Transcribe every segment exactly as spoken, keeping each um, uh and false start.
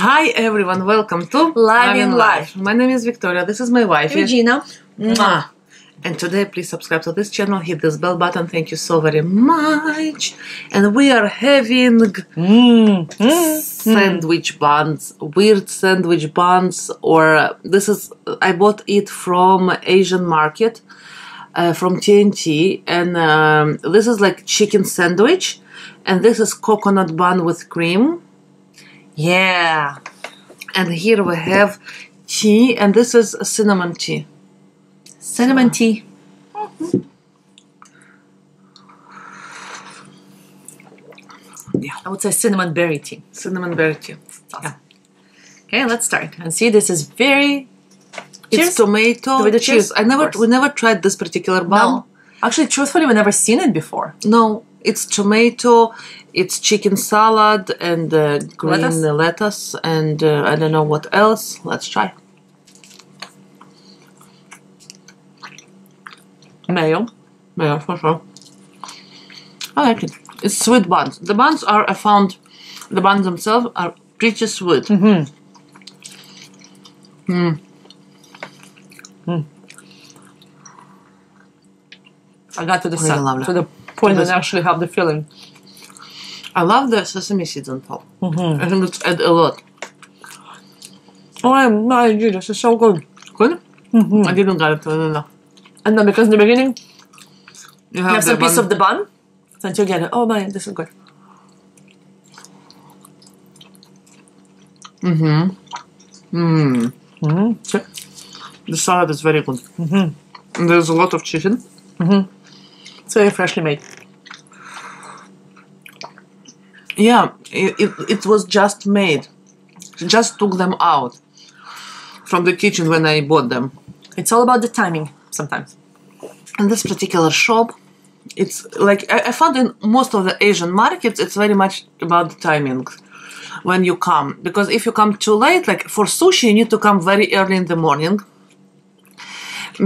Hi everyone, welcome to Live in Life. Life. My name is Victoria, this is my wife Regina. Mwah. And today please subscribe to this channel, hit this bell button, thank you so very much. And we are having mm. sandwich buns, weird sandwich buns, or this is, I bought it from Asian market, uh, from T N T, and um, this is like chicken sandwich, and this is coconut bun with cream. Yeah, and here we have tea, and this is cinnamon tea. Cinnamon tea. Mm-hmm. Yeah, I would say cinnamon berry tea. Cinnamon berry tea. Awesome. Yeah. Okay, let's start and see. This is very. Cheers. It's tomato. Tomato cheese. I never, we never tried this particular bun. No. Actually, truthfully, we never seen it before. No. It's tomato, it's chicken salad, and uh, green lettuce, lettuce and uh, I don't know what else. Let's try. Mayo. Mayo, for sure. I like it. It's sweet buns. The buns are, I found, the buns themselves are pretty sweet. Mm-hmm. Mm. Mm. I got to the really sun, to the point and actually have the feeling. I love the sesame seeds on top. Mm-hmm. I think it's add a lot. Oh my god, this is so good. Good? Mm-hmm. I didn't get it. No, no. And then because in the beginning, you have, you have some bun. Piece of the bun, then you get it. Oh my, this is good. Mm-hmm. Mm. Mm-hmm. The salad is very good. Mm-hmm. And there's a lot of chicken. Mm-hmm. It's very freshly made. Yeah, it, it, it was just made. She just took them out from the kitchen when I bought them. It's all about the timing sometimes. And this particular shop, it's like, I, I found in most of the Asian markets, it's very much about the timing when you come. Because if you come too late, like for sushi, you need to come very early in the morning.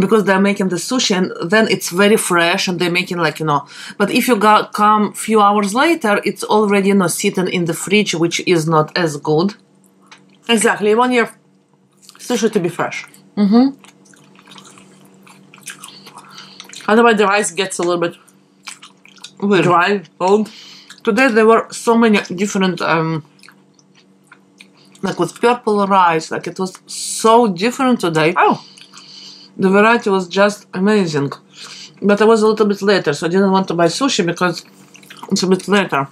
Because they're making the sushi and then it's very fresh and they're making like, you know, but if you go, come few hours later, it's already, you know, sitting in the fridge, which is not as good. Exactly. You want your sushi to be fresh. Mm-hmm. Otherwise the rice gets a little bit weird. Dry, cold. Today there were so many different, um, like with purple rice, like it was so different today. Oh. The variety was just amazing, but I was a little bit later, so I didn't want to buy sushi because it's a bit later.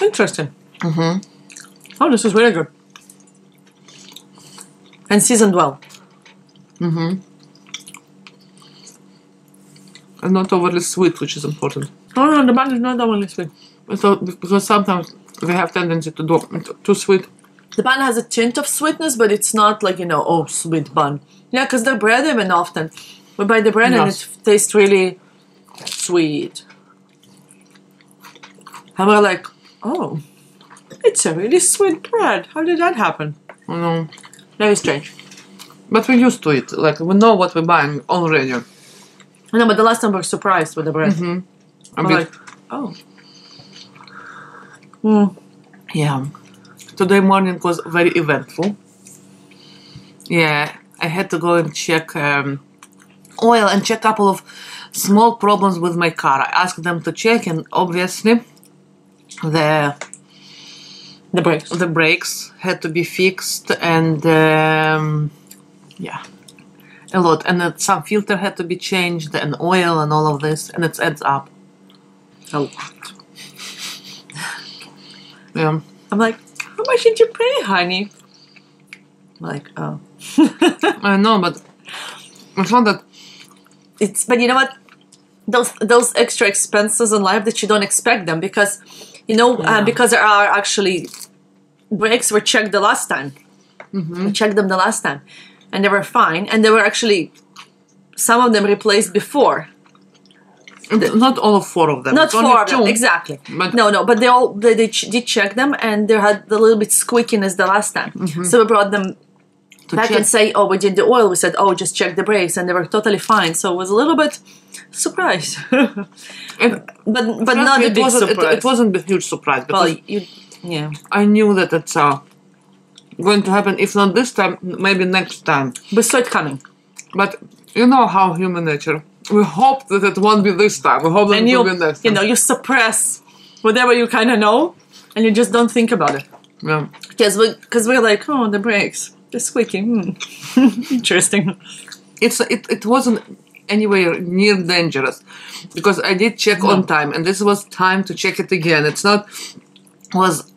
Interesting. Mm-hmm. Oh, this is really good. And seasoned well. Mm-hmm. And not overly sweet, which is important. Oh no, the bun is not overly sweet. So, because sometimes they have tendency to do it too sweet. The bun has a tint of sweetness, but it's not like, you know, oh, sweet bun. Yeah, because they're bread even often. We buy the bread, yes, and it tastes really sweet. And we're like, oh, it's a really sweet bread. How did that happen? Mm. Very strange. But we're used to it. Like, we know what we're buying already. No, but the last time we were surprised with the bread. Mm-hmm. I'm like, oh. Mm. Yeah. Today morning was very eventful. Yeah, I had to go and check um, oil and check a couple of small problems with my car. I asked them to check, and obviously the the brakes the brakes had to be fixed, and um, yeah, a lot. And uh, some filter had to be changed, and oil, and all of this, and it adds up a lot. Yeah, I'm like, how much did you pay, honey? Like, oh. I know, but it's not that. It's, but you know what? Those those extra expenses in life that you don't expect them, because, you know, yeah. uh, because there are actually brakes were checked the last time. Mm-hmm. We checked them the last time, and they were fine, and they were actually some of them replaced before. The, not all four of them. Not it's four of them, two, exactly. No, no, but they all they, they ch did check them, and they had a little bit squeakiness the last time. Mm-hmm. So we brought them to back check. And say, oh, we did the oil. We said, oh, just check the brakes, and they were totally fine. So it was a little bit surprised, but but, but not a big surprise. It, it wasn't a huge surprise. Well, you Yeah, I knew that it's uh, going to happen. If not this time, maybe next time. But so it's coming. But you know how human nature. We hope that it won't be this time. We hope that and it will be next time. You know, you suppress whatever you kind of know, and you just don't think about it. Yeah. Because we, we're like, oh, the brakes, they're squeaking. Mm. Interesting. It's it, it wasn't anywhere near dangerous, because I did check no. on time, and this was time to check it again. It's not was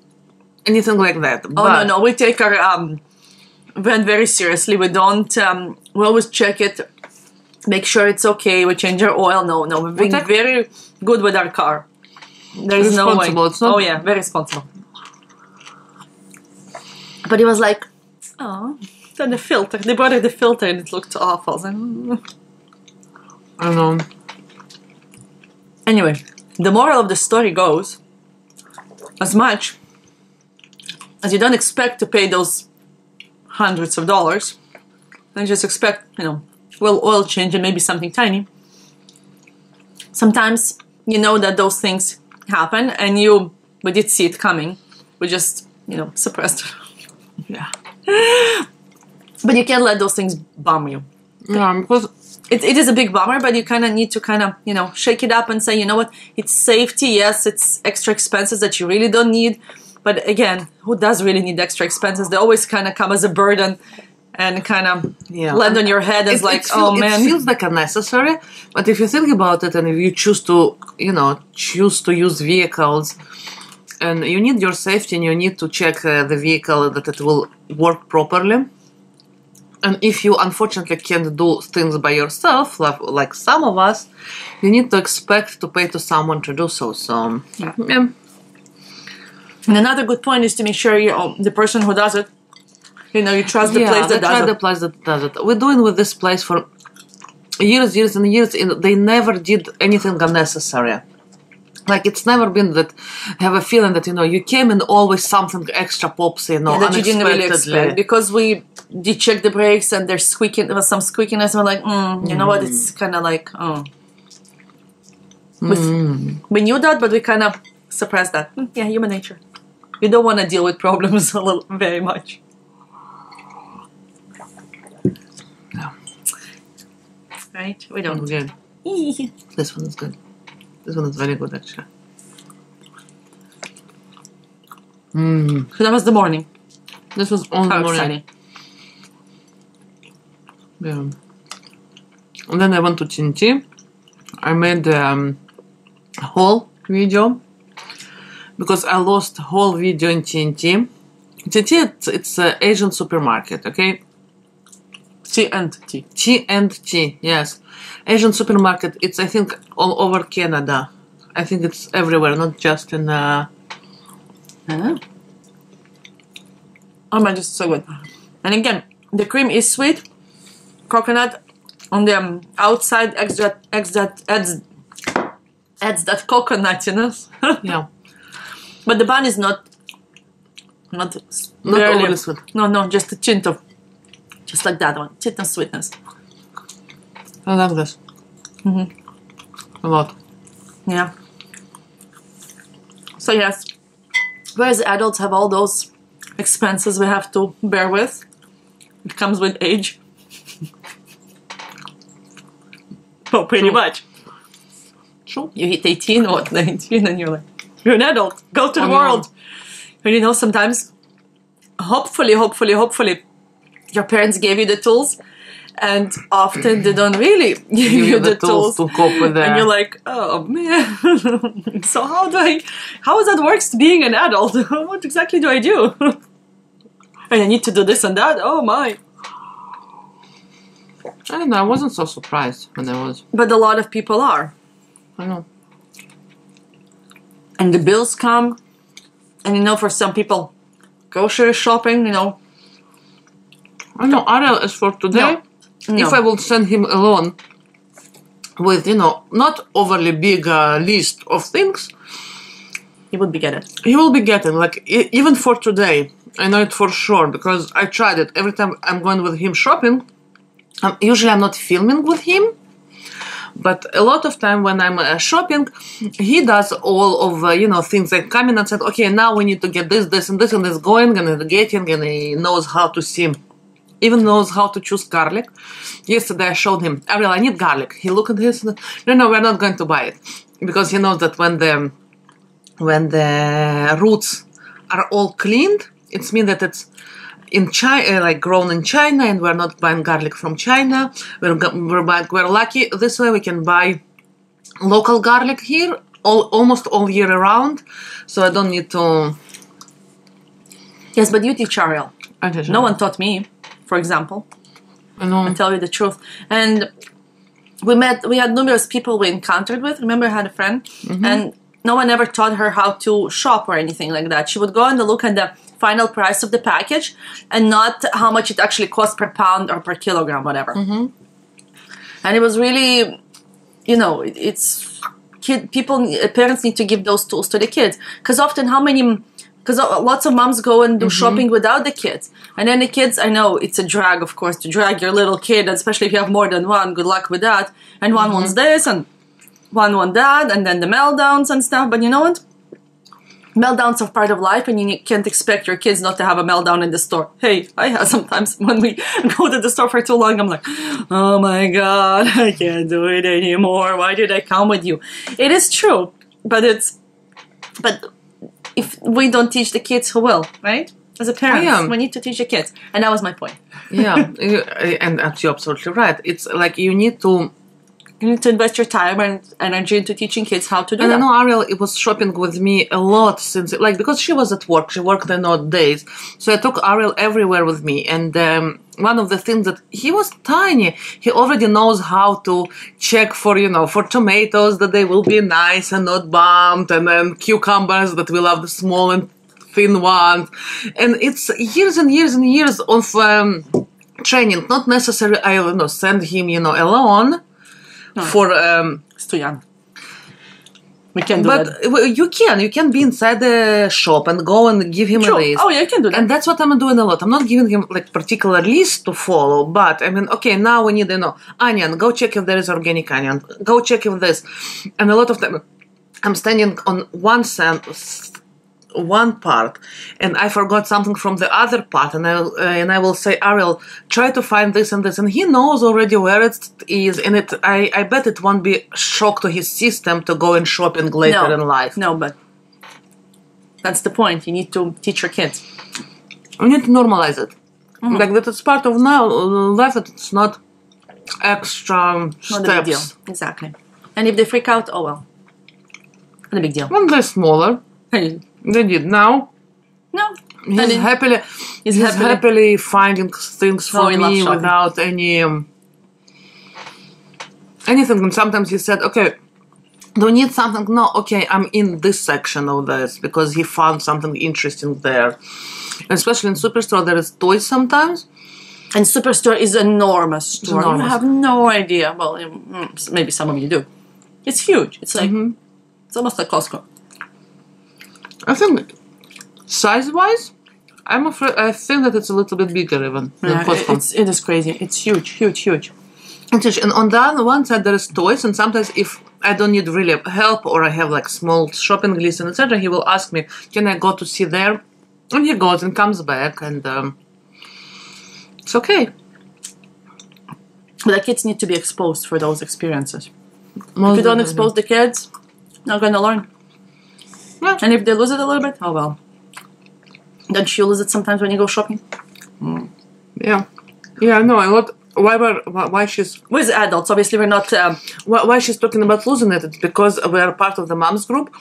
anything like that. Oh no, no, we take our um, brand very seriously. We don't. Um, we always check it, make sure it's okay. We change our oil. No, no, we've been very good with our car. There is no way. It's not oh yeah, very responsible. But it was like, oh, then the filter. They brought it the filter and it looked awful. Then... I know. Anyway, the moral of the story goes, as much as you don't expect to pay those hundreds of dollars, and just expect, you know, well, oil change and maybe something tiny. Sometimes you know that those things happen, and you, we did see it coming. We just, you know, suppressed. Yeah, but you can't let those things bum you. Yeah, because it, it is a big bummer, but you kind of need to kind of, you know, shake it up and say, you know what, it's safety, yes, it's extra expenses that you really don't need, but again, who does really need extra expenses? They always kind of come as a burden and kind of yeah. land on your head as it, like, it feel, oh man. It feels like unnecessary, but if you think about it and if you choose to, you know, choose to use vehicles, and you need your safety and you need to check uh, the vehicle that it will work properly. And if you unfortunately can't do things by yourself, like, like some of us, you need to expect to pay to someone to do so. So, yeah. Yeah. And another good point is to make sure you, oh, the person who does it, you know, you trust the yeah, place that does it. the place that does it. We're doing with this place for years, years and years, and they never did anything unnecessary. Like, it's never been that I have a feeling that, you know, you came and always something extra pops in, you know, yeah, that unexpectedly. You didn't really expect. Because we did check the brakes and they're squeaking, there was some squeakiness, and we're like, mm, you mm. know what, it's kind of like, oh. Mm. We knew that, but we kind of suppressed that. Mm, yeah, human nature. You don't want to deal with problems a little, very much. No. Right? We don't. Good. This one is good. This one is very good, actually. Mm. So that was the morning. This was all the morning. Yeah. And then I went to T N T. I made a um, whole video because I lost whole video in T N T. T N T, it's, it's an Asian supermarket, okay? T N T. T N T, yes. Asian supermarket, it's, I think, all over Canada. I think it's everywhere, not just in... Uh... Uh-huh. Oh my, this is so good. And again, the cream is sweet. Coconut on the um, outside adds that, adds that, adds, adds that coconutiness. Yeah. But the bun is not... Not, not overly sweet. No, no, just a tint of... Just like that one, tint of sweetness. I love this. Mm-hmm. A lot. Yeah. So yes, whereas adults have all those expenses we have to bear with, it comes with age. Oh, pretty True. much. True. You hit eighteen or nineteen and you're like, you're an adult, go to the oh, world. Yeah. And you know, sometimes, hopefully, hopefully, hopefully, your parents gave you the tools. And often they don't really give you, you the, the tools, tools to cope with that. And you're like, oh man. So how do I, how is that works being an adult? What exactly do I do? And I need to do this and that. Oh my. I don't know. I wasn't so surprised when I was. But a lot of people are. I know. And the bills come. And you know, for some people, grocery shopping, you know. I know Ariel is for today. No. No. If I will send him alone with, you know, not overly big uh, list of things, he would be getting. He will be getting, like, e even for today, I know it for sure, because I tried it. Every time I'm going with him shopping, um, usually I'm not filming with him, But a lot of time when I'm uh, shopping, he does all of, uh, you know, things like coming and said, okay, now we need to get this, this, and this, and this going, and getting, and he knows how to seam. Even knows how to choose garlic. Yesterday I showed him, Ariel, I need garlic. He looked at this, no, no, we're not going to buy it. Because he knows that when the, when the roots are all cleaned, it means that it's in China, like grown in China, and we're not buying garlic from China. We're, we're, buying, we're lucky this way. We can buy local garlic here all, almost all year around. So I don't need to... Yes, but you teach Ariel. I teach Ariel. No one taught me, for example. I know. I'll tell you the truth. And we met, we had numerous people we encountered with. Remember, I had a friend, mm-hmm. and no one ever taught her how to shop or anything like that. She would go and look at the final price of the package and not how much it actually costs per pound or per kilogram, whatever. Mm-hmm. And it was really, you know, it, it's kid people, parents need to give those tools to the kids. Because often, how many, because lots of moms go and do mm-hmm. shopping without the kids. And then the kids, I know it's a drag, of course, to drag your little kid, especially if you have more than one, good luck with that. And one mm-hmm. wants this, and one wants that, and then the meltdowns and stuff. But you know what? Meltdowns are part of life, and you can't expect your kids not to have a meltdown in the store. Hey, I have sometimes when we go to the store for too long, I'm like, oh my God, I can't do it anymore. Why did I come with you? It is true, but it's, but if we don't teach the kids, who will, right? As a parent, oh, yeah. we need to teach the kids. And that was my point. Yeah, and you're absolutely right. It's like you need to... You need to invest your time and energy into teaching kids how to do and that. And I know Ariel it was shopping with me a lot since, like, because she was at work. She worked in odd days. So I took Ariel everywhere with me. And um, one of the things that he was tiny. He already knows how to check for, you know, for tomatoes that they will be nice and not bumped. And then cucumbers that we love the small and thin ones. And it's years and years and years of um, training. Not necessarily, I don't know, send him, you know, alone. No. For um, it's too young. We can do but that. But you can, you can be inside the shop and go and give him True. a list. Oh yeah, I can do that. And that's what I'm doing a lot. I'm not giving him like particular list to follow, but I mean, okay, now we need you know onion. Go check if there is organic onion. Go check if this. And a lot of time, I'm standing on one sentence. one part and I forgot something from the other part and I, uh, and I will say, Ariel, try to find this and this, and he knows already where it is, and it I, I bet it won't be a shock to his system to go and shopping later no, in life. No, but that's the point. You need to teach your kids. You need to normalize it. Mm-hmm. Like that it's part of now life, it's not extra steps. Not a big deal. Exactly. And if they freak out, oh well. Not a big deal. When they're smaller. They did now. No, he's I mean, happily, he's happily, happily finding things for no, me without any um, anything. And sometimes he said, "Okay, do you need something?" No, okay, I'm in this section of this because he found something interesting there. And especially in Superstore, there is toys sometimes. And Superstore is enormous store. Enormous. You have no idea. Well, maybe some of you do. It's huge. It's like mm-hmm. it's almost like Costco. I think size-wise, I'm afraid. I think that it's a little bit bigger even. Yeah, than Costco. It's, it is crazy. It's huge, huge, huge. It's huge. And on the other one side, there is toys, and sometimes if I don't need really help or I have like small shopping list and et cetera, he will ask me, "Can I go to see there?" And he goes and comes back, and um, it's okay. The kids need to be exposed for those experiences. Most if you don't expose the kids, not gonna learn. Yeah. And if they lose it a little bit, oh well. Don't you lose it sometimes when you go shopping? Mm. Yeah, yeah, no. A lot. Why were why she's with adults? Obviously, we're not. Um, why, why she's talking about losing it? It's because we are part of the moms group,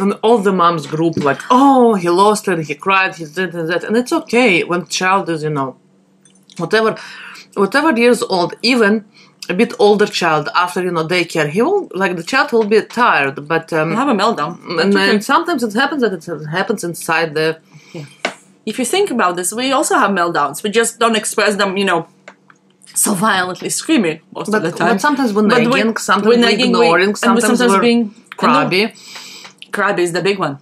and all the moms group like, oh, he lost it, he cried, he did and that, and it's okay when child is, you know, whatever, whatever years old, even. A bit older child after you know daycare, he will like the child will be tired, but um, have a meltdown. And, and sometimes it happens that it happens inside the. Yeah. If you think about this, we also have meltdowns. We just don't express them, you know, so violently screaming most but, of the time. But sometimes we're nagging, but we, sometimes we're nagging, ignoring, we, sometimes, sometimes we're being crabby. No, crabby is the big one.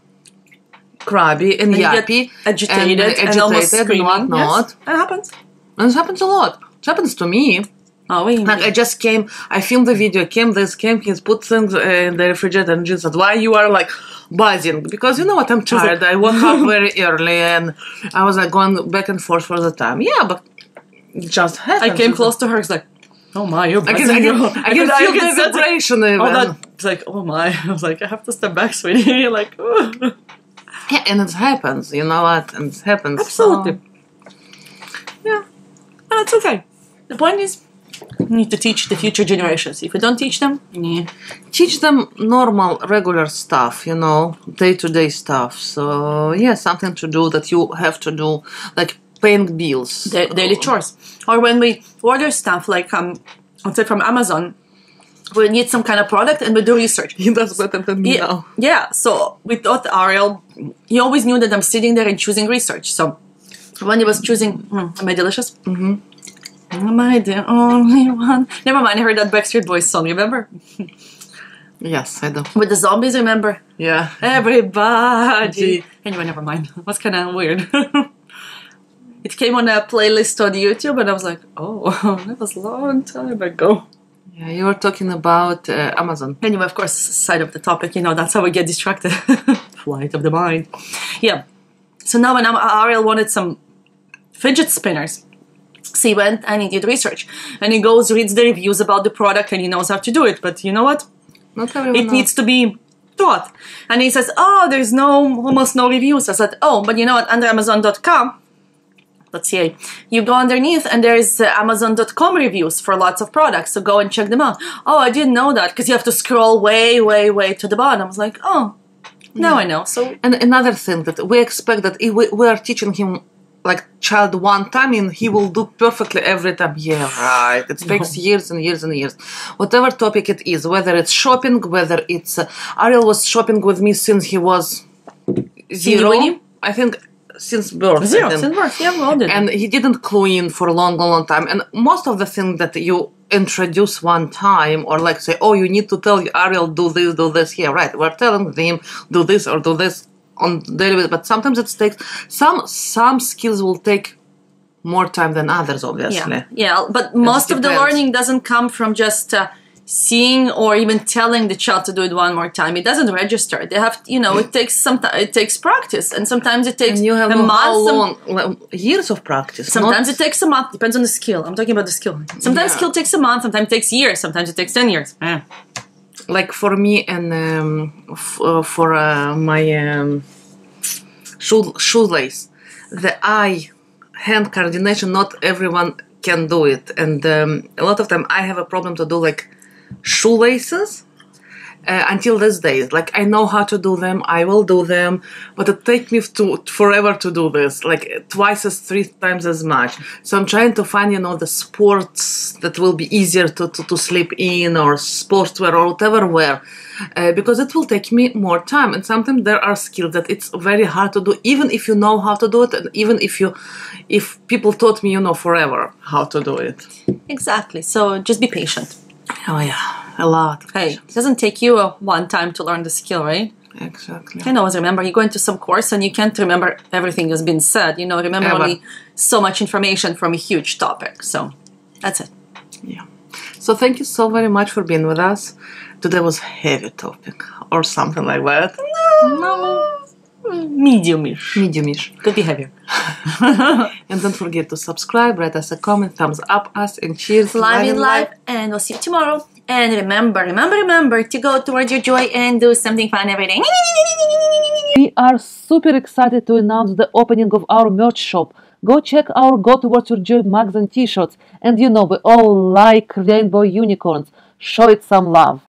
Crabby and, and yappy, agitated, and, agitated and almost screaming. And whatnot. Yes, that happens. And it happens a lot. It happens to me. Oh, really? Like I just came, I filmed the video, came this, came his, put things in the refrigerator and just said, why you are like buzzing? Because you know what, I'm tired. I woke up very early and I was like going back and forth for the time. Yeah, but it just happened. I came close to her, it's like, oh my, you're buzzing. I can, I can, I can I feel I can the vibration even. All that, it's like, oh my, I was like, I have to step back, sweetie. Like, oh. Yeah, and it happens, you know what, and it happens. Absolutely. So. Yeah, and it's okay. The point is, you need to teach the future generations. If you don't teach them, yeah. Teach them normal, regular stuff, you know, day-to-day stuff. So, yeah, something to do that you have to do, like paying bills. Da daily chores. Or when we order stuff, like, um, let's say from Amazon, we need some kind of product and we do research. He does better than me now. Yeah, so we thought Ariel, he always knew that I'm sitting there and choosing research. So, when he was choosing, mm, am I delicious? Mm-hmm. Am I the only one? Never mind, I heard that Backstreet Boys song, remember? Yes, I do. With the zombies, remember? Yeah. Everybody. Anyway, never mind. That's kind of weird. It came on a playlist on YouTube and I was like, oh, that was a long time ago. Yeah, you were talking about uh, Amazon. Anyway, of course, side of the topic, you know, that's how we get distracted. Flight of the mind. Yeah. So now when Ariel wanted some fidget spinners, so he went and he did research, and he goes, reads the reviews about the product, and he knows how to do it. But you know what? Not everyone it knows. Needs to be taught. And he says, oh, there's no, almost no reviews. I said, oh, but you know what? Under Amazon dot com, let's see, you go underneath, and there's uh, Amazon dot com reviews for lots of products. So go and check them out. Oh, I didn't know that, because you have to scroll way, way, way to the bottom. I was like, oh, now yeah. I know. So and another thing that we expect that if we, we are teaching him like child one time and he will do perfectly every time. Yeah, right. It takes no. years and years and years. Whatever topic it is, whether it's shopping, whether it's... Uh, Ariel was shopping with me since he was zero. I think since birth. Zero, since birth. Yeah, well did. And he didn't clue in for a long, long, long time. And most of the things that you introduce one time or like say, oh, you need to tell Ariel, do this, do this. Yeah, right. We're telling him, do this or do this. On daily basis, but sometimes it takes some some skills will take more time than others, obviously. Yeah, yeah, but most of the learning doesn't come from just uh, seeing or even telling the child to do it one more time. It doesn't register. They have, you know, it takes some it takes practice, and sometimes it takes and you have a month, some, long, years of practice. Sometimes it takes a month. Depends on the skill. I'm talking about the skill. Sometimes yeah. skill takes a month. Sometimes it takes years. Sometimes it takes ten years. Yeah. Like for me and um, f uh, for uh, my um, shoe shoelace, the eye-hand coordination, not everyone can do it. And um, a lot of time I have a problem to do like shoelaces uh, until this day. Like I know how to do them, I will do them, but it takes me to, forever to do this, like twice as, three times as much. So I'm trying to find, you know, the sports that will be easier to, to, to sleep in or sportswear or whatever wear. Uh, because it will take me more time, and sometimes there are skills that it's very hard to do, even if you know how to do it, and even if you, if people taught me, you know, forever how to do it. Exactly. So just be patient. Oh yeah, a lot. Hey, it doesn't take you uh, one time to learn the skill, right? Exactly. I always remember you go into some course and you can't remember everything that's been said. You know, remember Ever. only so much information from a huge topic. So that's it. Yeah. So thank you so very much for being with us. Today was a heavy topic or something like that. No, no. Medium-ish. Medium-ish. Could be heavier. And don't forget to subscribe, write us a comment, thumbs up us, and cheers. Live in life, and we'll see you tomorrow. And remember, remember, remember to go towards your joy and do something fun every day. We are super excited to announce the opening of our merch shop. Go check our Go Towards Your Joy mugs and t-shirts. And you know, we all like rainbow unicorns. Show it some love.